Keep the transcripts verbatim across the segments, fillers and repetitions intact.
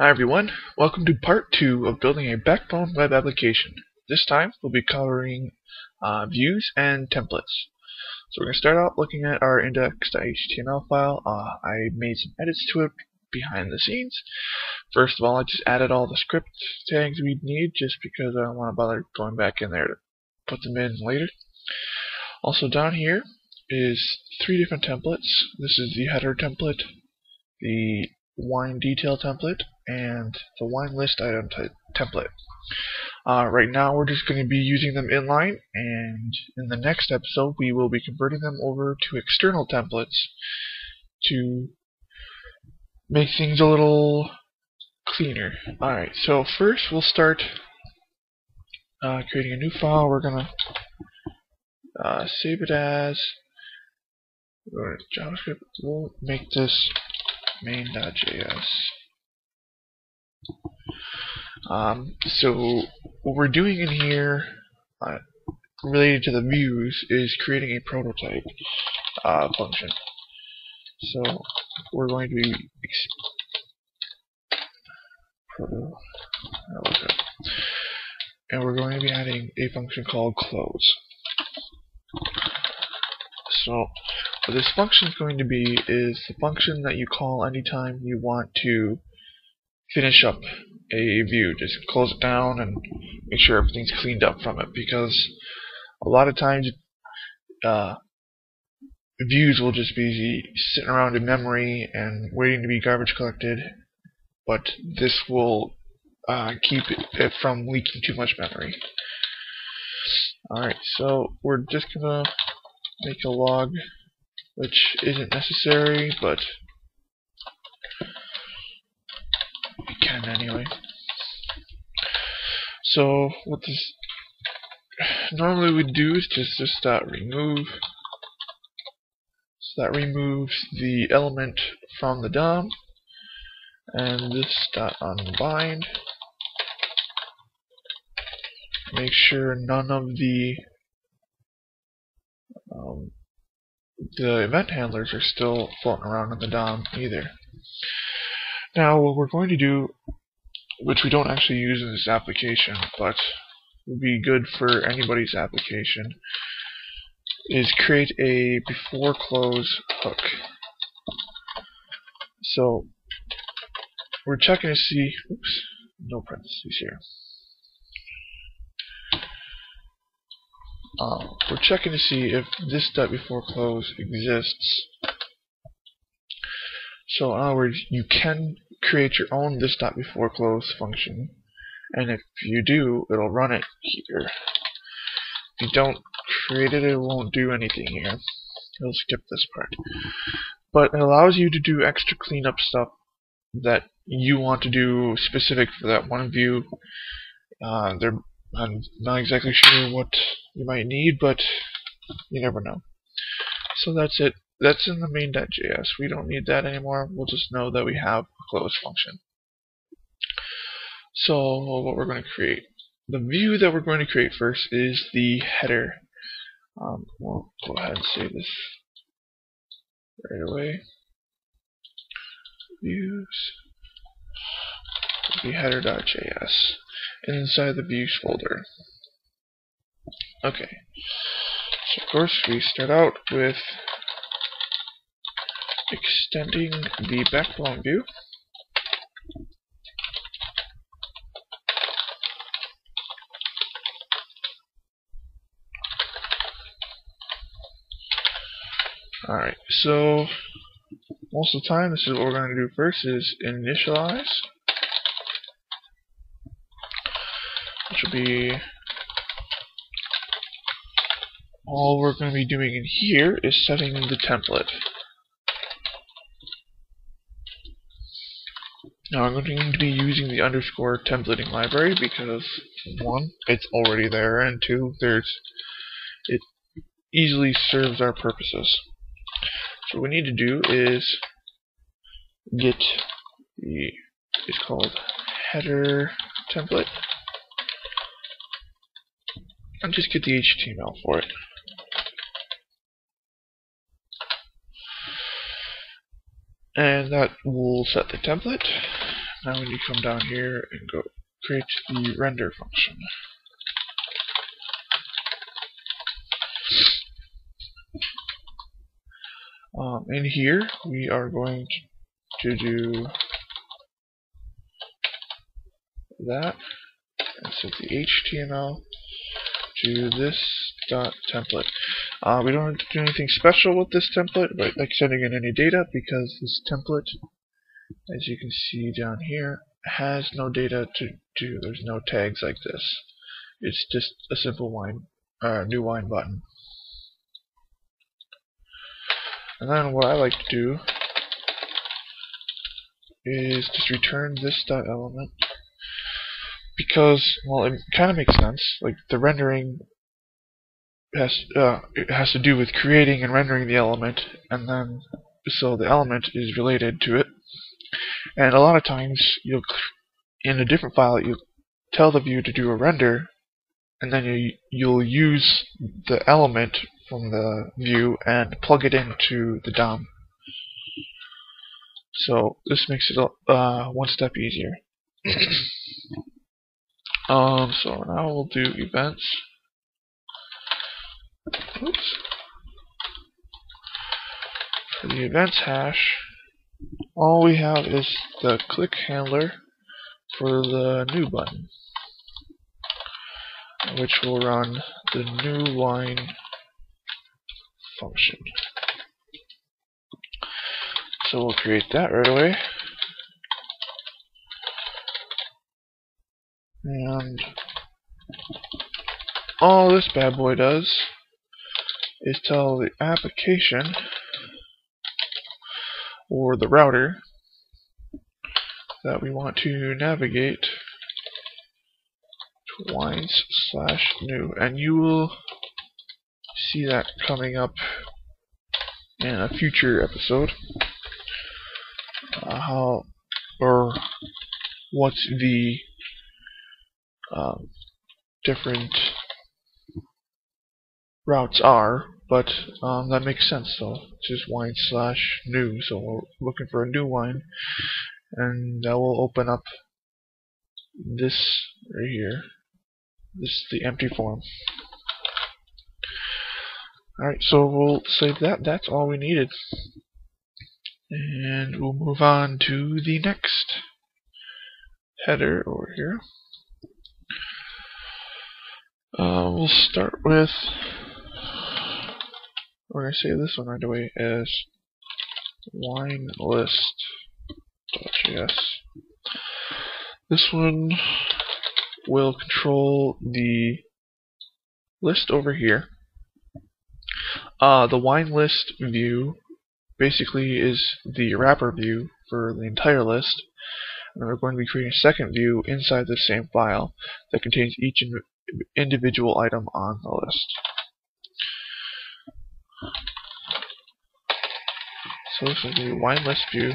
Hi everyone, welcome to part two of building a Backbone web application. This time we'll be covering uh, views and templates. So we're going to start out looking at our index.html file. Uh, I made some edits to it behind the scenes. First of all, I just added all the script tags we need just because I don't want to bother going back in there to put them in later. Also down here is three different templates. This is the header template, the wine detail template, and the wine list item template. Uh, right now we're just going to be using them inline, and in the next episode we will be converting them over to external templates to make things a little cleaner. Alright, so first we'll start uh, creating a new file. We're going to uh, save it as JavaScript. We'll make this main.js. Um, so what we're doing in here uh, related to the views is creating a prototype uh, function. So we're going to be proto, okay. and we're going to be adding a function called close. So what this function is going to be is the function that you call anytime you want to finish up a view. Just close it down and make sure everything's cleaned up from it, because a lot of times uh, views will just be sitting around in memory and waiting to be garbage collected, but this will uh, keep it from leaking too much memory. Alright, so we're just gonna make a log, which isn't necessary, but we can anyway. So what this normally would do is just just uh, remove. So that removes the element from the D O M, and this dot unbind. Make sure none of the um, the event handlers are still floating around in the D O M either. Now what we're going to do, which we don't actually use in this application, but would be good for anybody's application, is create a before close hook. So we're checking to see, oops, no parentheses here. Um, we're checking to see if this dot before close exists. So in other words, you can create your own this dot before close function, and if you do, it'll run it here. If you don't create it, it won't do anything here. It'll skip this part. But it allows you to do extra cleanup stuff that you want to do specific for that one view. Uh, they're I'm not exactly sure what you might need, but you never know. So that's it. That's in the main.js. We don't need that anymore. We'll just know that we have a close function. So what we're going to create, the view that we're going to create first is the header. Um, we'll go ahead and save this right away. Views. The header.js. Inside the views folder. Okay. So of course we start out with extending the backbone view. Alright, so most of the time this is what we're going to do first, is initialize, which will be all we're going to be doing in here is setting the template. Now I'm going to be using the underscore templating library because one, it's already there, and two, there's it easily serves our purposes. So what we need to do is get the it's called header template. And just get the H T M L for it. And that will set the template. now we need to come down here and go create the render function. Um, in here we are going to do that and set the H T M L to this dot template. Uh, we don't have to do anything special with this template, but like sending in any data, because this template, as you can see down here, has no data to do. There's no tags like this. It's just a simple wine, uh, new wine button. And then what I like to do is just return this dot element, because, well, it kind of makes sense. Like, the rendering has uh, it has to do with creating and rendering the element, and then so the element is related to it. And a lot of times you'll, in a different file, you tell the view to do a render, and then you you'll use the element from the view and plug it into the D O M. So this makes it uh, one step easier. Um, so now we'll do events. Oops. For the events hash, all we have is the click handler for the new button, which will run the new wine function. So we'll create that right away. And all this bad boy does is tell the application or the router that we want to navigate to wines slash new, and you will see that coming up in a future episode, uh, how or what's the Um, different routes are, but um, that makes sense though. It's just wine slash new, so we're looking for a new wine, and that will open up this right here. This is the empty form. Alright, so we'll save that. That's all we needed. And we'll move on to the next header over here. Uh, we'll start with, we're going to save this one right away as WineList.js. This one will control the list over here. Uh, the WineList view basically is the wrapper view for the entire list. And we're going to be creating a second view inside the same file that contains each in individual item on the list. So this will be wine list view.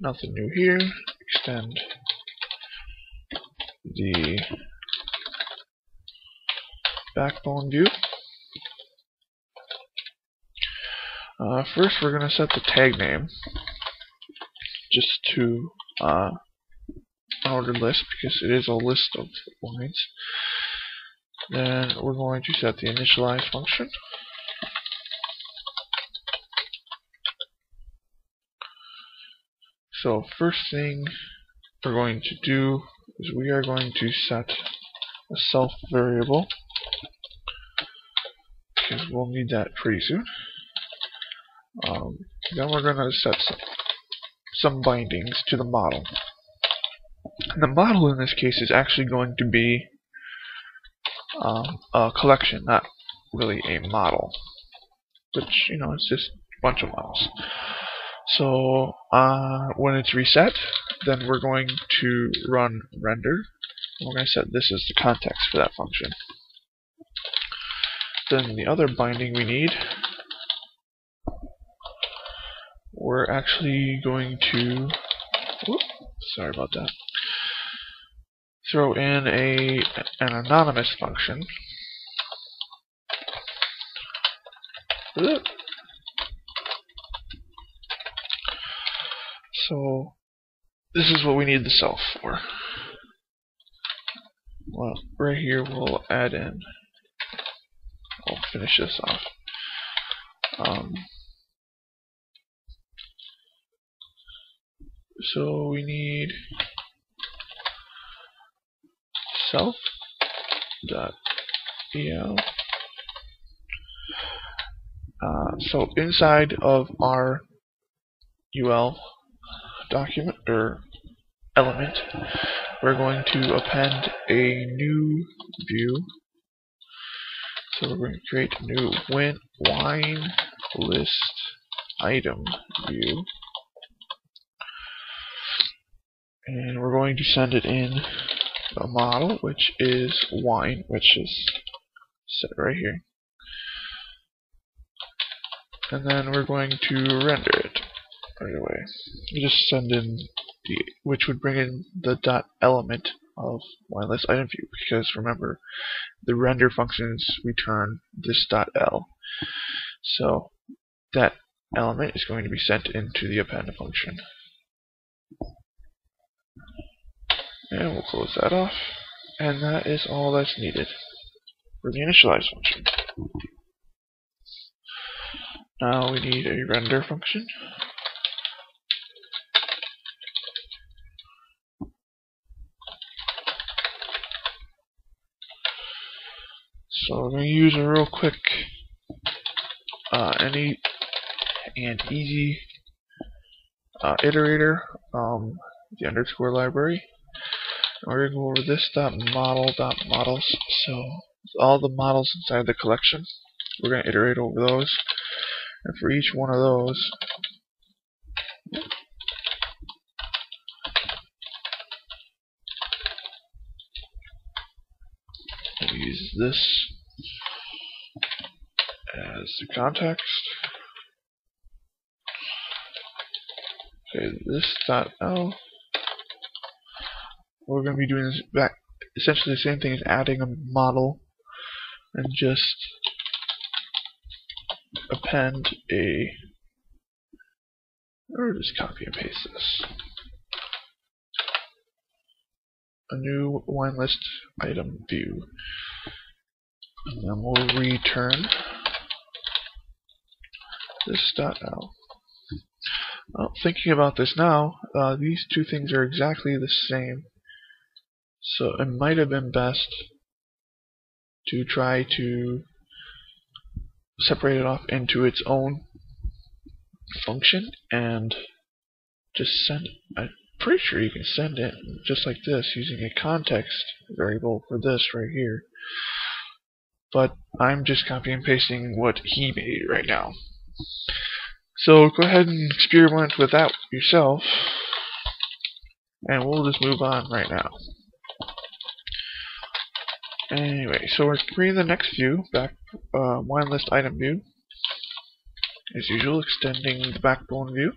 Nothing new here. Extend the backbone view. Uh, first, we're going to set the tag name, just to uh, an ordered list, because it is a list of wines. Then we're going to set the initialize function. So first thing we're going to do is we are going to set a self variable, because we'll need that pretty soon. Um, then we're going to set some some bindings to the model. The model in this case is actually going to be um, a collection, not really a model, which, you know, it's just a bunch of models. So uh, when it's reset, then we're going to run render. We're going to set this as the context for that function. Then the other binding we need, we're actually going to whoop, sorry about that, throw in a an anonymous function. Whoop, So this is what we need the cell for. Well, right here we'll add in. I'll finish this off. Um, so we need self dot el. Uh, so inside of our U L document or element, we're going to append a new view. So we're going to create a new win wine list item view, and we're going to send it in a model, which is wine, which is set right here. And then we're going to render it right away. We just send in the, which would bring in the dot element of WineListItemView, because remember, the render functions return this dot l. So that element is going to be sent into the append function. And we'll close that off. And that is all that's needed for the initialize function. Now we need a render function. So we're going to use a real quick, uh, any and easy uh, iterator, um, the underscore library. And we're going to go over this dot model dot models. So all the models inside the collection, we're going to iterate over those. And for each one of those, we'll use this as the context. Okay, this dot L. We're going to be doing this back, essentially the same thing as adding a model, and just append a, or just copy and paste this, a new wine list item view, and then we'll return this dot out. Well, thinking about this now, uh, these two things are exactly the same, so it might have been best to try to separate it off into its own function and just send it. I'm pretty sure you can send it just like this using a context variable for this right here. But I'm just copying and pasting what he made right now. So go ahead and experiment with that yourself, and we'll just move on right now. Anyway, so we're creating the next view, back uh, wine list item view, as usual, extending the backbone view.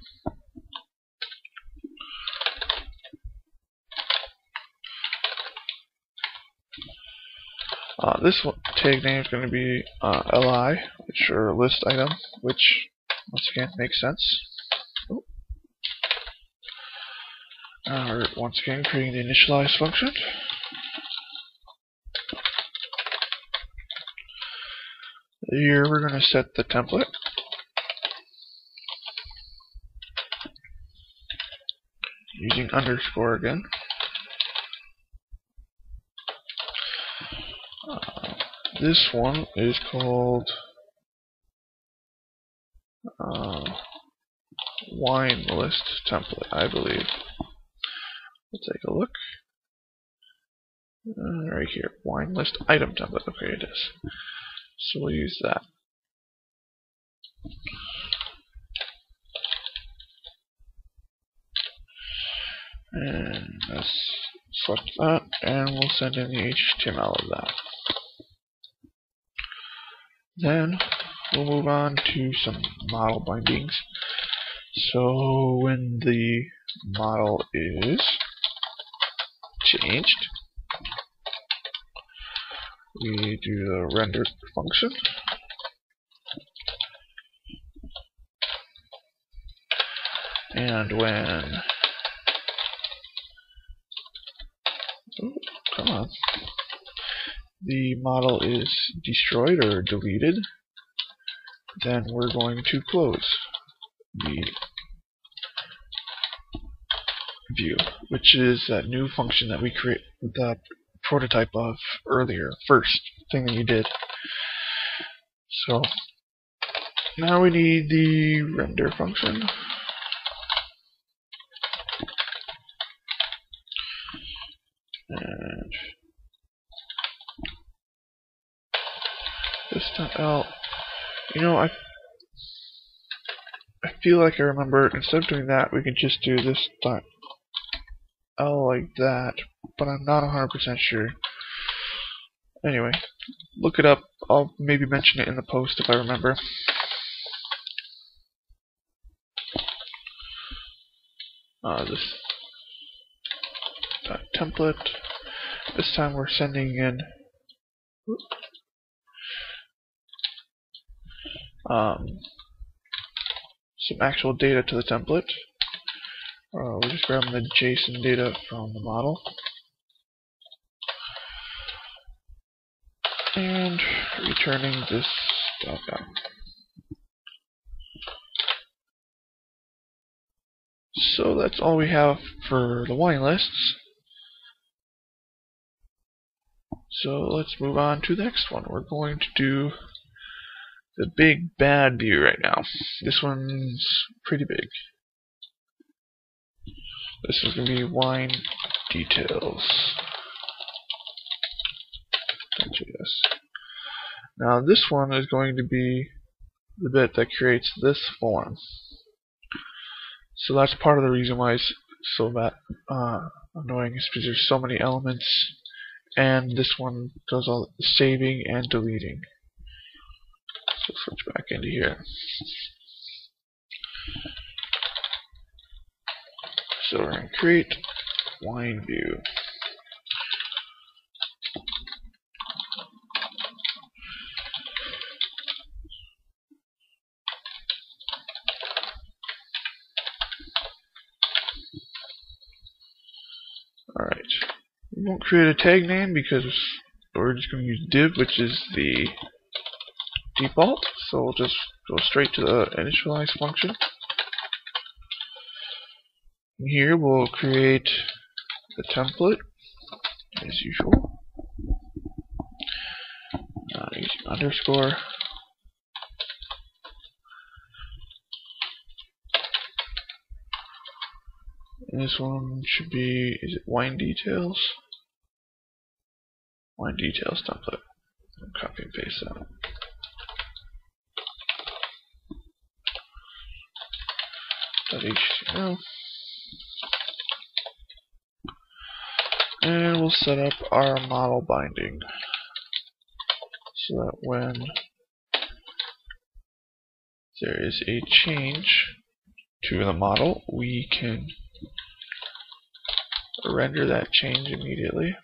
Uh, this one, tag name is going to be uh, li, which or list item, which once again makes sense. Oh. Uh, once again, creating the initialize function. Here we're going to set the template. Using underscore again. Uh, this one is called uh, wine list template, I believe. Let's take a look. Uh, right here, wine list item template. Okay, it is. So we'll use that. And let's select that, and we'll send in the H T M L of that. Then we'll move on to some model bindings. So when the model is changed, we do the render function, and when. Ooh, come on. The model is destroyed or deleted, then we're going to close the view, which is that new function that we create the prototype of earlier, first thing that we did. So now we need the render function. And this time, I'll, you know, I I feel like I remember, instead of doing that, we could just do this dot L like that, but I'm not one hundred percent sure. Anyway, look it up. I'll maybe mention it in the post if I remember. Uh, this dot template. This time we're sending in. Oops. Um, some actual data to the template. Uh, we're just grabbing the JSON data from the model. And returning this dot out. So that's all we have for the wine lists. So let's move on to the next one. We're going to do the big bad view right now. This one's pretty big. This is going to be wine details. Now this one is going to be the bit that creates this form. So that's part of the reason why it's so that uh, annoying, is because there's so many elements, and this one does all the saving and deleting. So switch back into here. So we're going to create wine view. Alright. We won't create a tag name because we're just going to use div, which is the default, so we'll just go straight to the initialize function. And here we'll create the template as usual. Now using underscore. And this one should be, is it wine details? Wine details template. I'll copy and paste that. .html. And we'll set up our model binding so that when there is a change to the model, we can render that change immediately.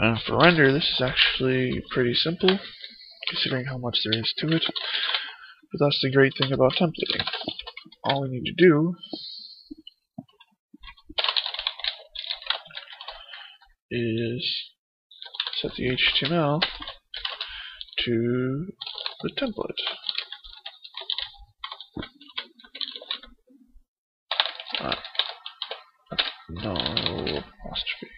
And for render, this is actually pretty simple, considering how much there is to it. But that's the great thing about templating. All we need to do is set the H T M L to the template. Ah. No apostrophe.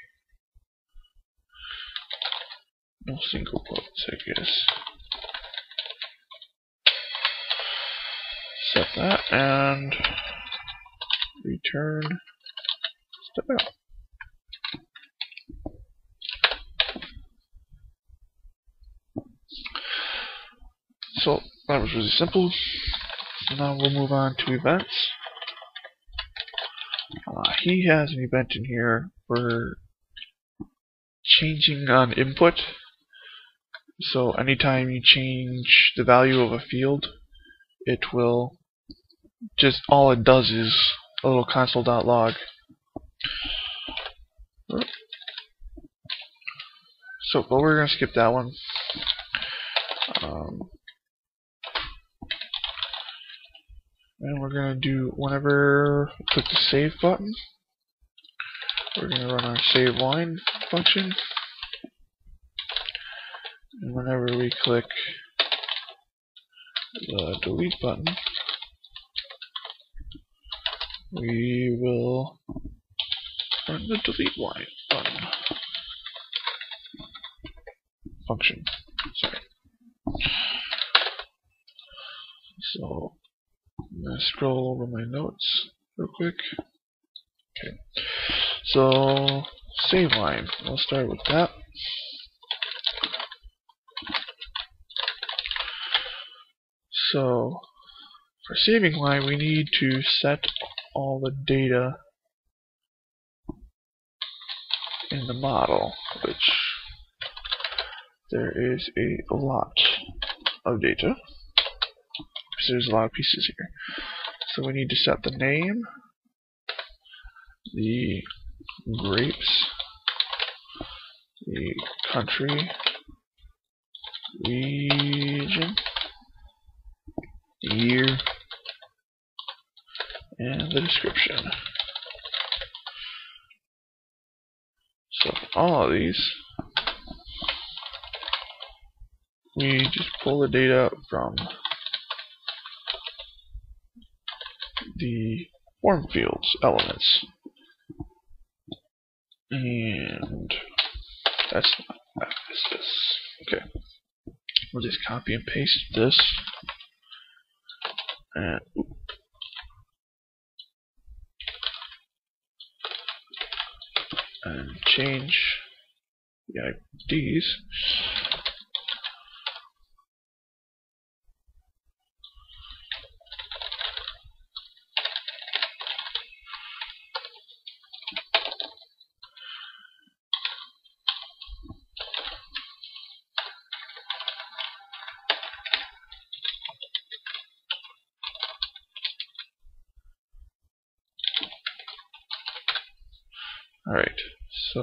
No single quotes, I guess. Set that and return step out. So that was really simple. Now we'll move on to events. Uh, he has an event in here for changing on input. So anytime you change the value of a field, it will just, all it does is a little console.log. So, but we're going to skip that one. Um, and we're going to do, whenever we click the save button, we're going to run our save line function. And whenever we click the delete button, we will run the delete line button function. Sorry. So I'm gonna scroll over my notes real quick. Okay. So save line. I'll start with that. So for saving line, we need to set all the data in the model, which there is a lot of data, because there's a lot of pieces here. So we need to set the name, the grapes, the country, region, year, and the description. So all of these, we just pull the data from the form fields elements, and that's not that, it's this. Okay, we'll just copy and paste this. And and change the I Ds. Alright, so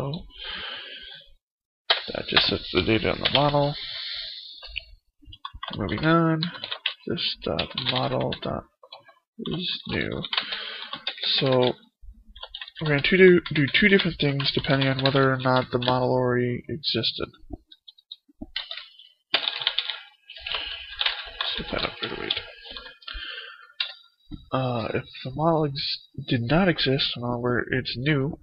that just sets the data on the model. Moving on, this dot model dot is new. So we're going to do, do two different things depending on whether or not the model already existed. Set that up right away. Uh, if the model ex did not exist, however, it's new,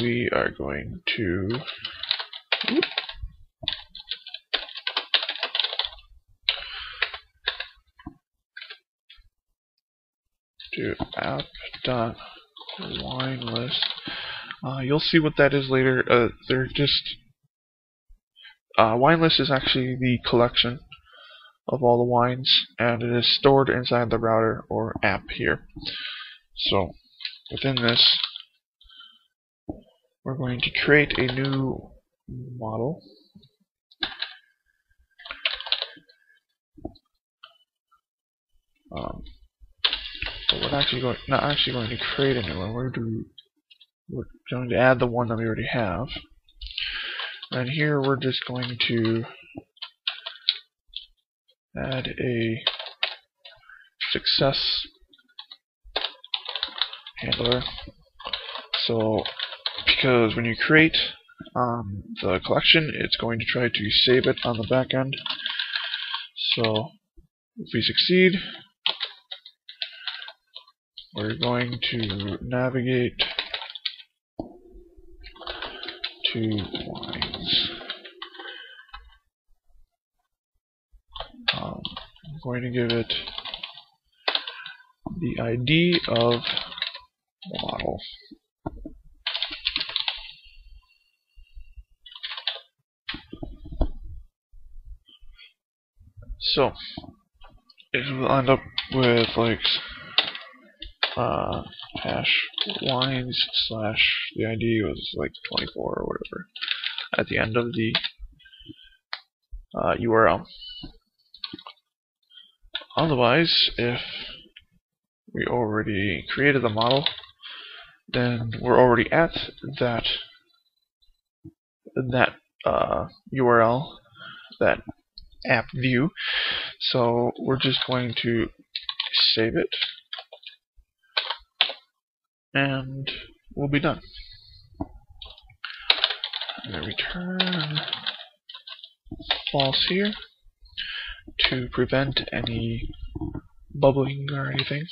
we are going to whoop, do app.WineList. Uh, you'll see what that is later. Uh, they're just uh, WineList is actually the collection of all the wines, and it is stored inside the router or app here. So within this, we're going to create a new model. Um, but we're actually going, not actually going to create a new one. We're, do, we're going to add the one that we already have. And here we're just going to add a success handler. So, because when you create um, the collection, it's going to try to save it on the back end. So if we succeed, we're going to navigate to wines. Um, I'm going to give it the I D of model. So it will end up with like uh, hash wines slash the I D was like twenty-four or whatever at the end of the uh, U R L. Otherwise, if we already created the model, then we're already at that that uh, U R L, that app view. So we're just going to save it, and we'll be done. I'm going to return false here to prevent any bubbling or anything,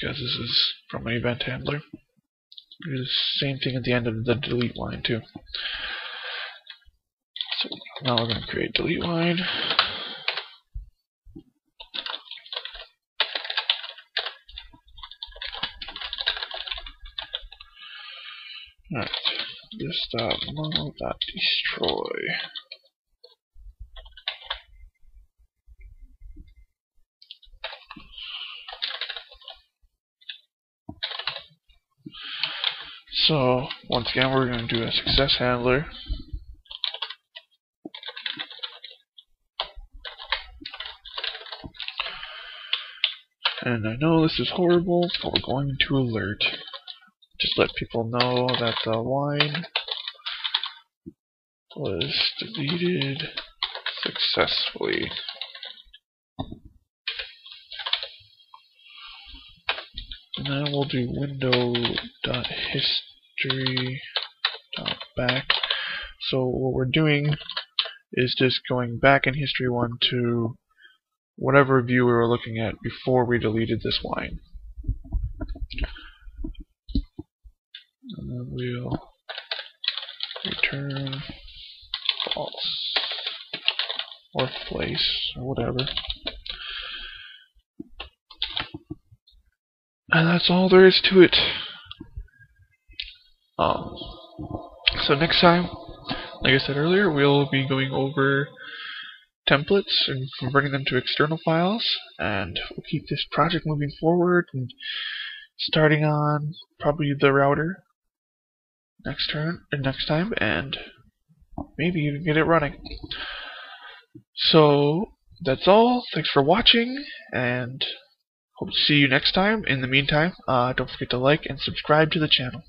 because this is from an event handler. Do the same thing at the end of the delete line too. So now we're going to create delete line. Alright, this dot model dot destroy. So once again, we're going to do a success handler. And I know this is horrible, but we're going to alert. Just let people know that the wine was deleted successfully. And then we'll do window.history. Back. So what we're doing is just going back in history one to whatever view we were looking at before we deleted this wine. And then we'll return false or place or whatever. And that's all there is to it. Um, so next time, like I said earlier, we'll be going over templates and converting them to external files, and we'll keep this project moving forward and starting on probably the router next turn and next time, and maybe even get it running. So that's all. Thanks for watching, and hope to see you next time. In the meantime, uh, don't forget to like and subscribe to the channel.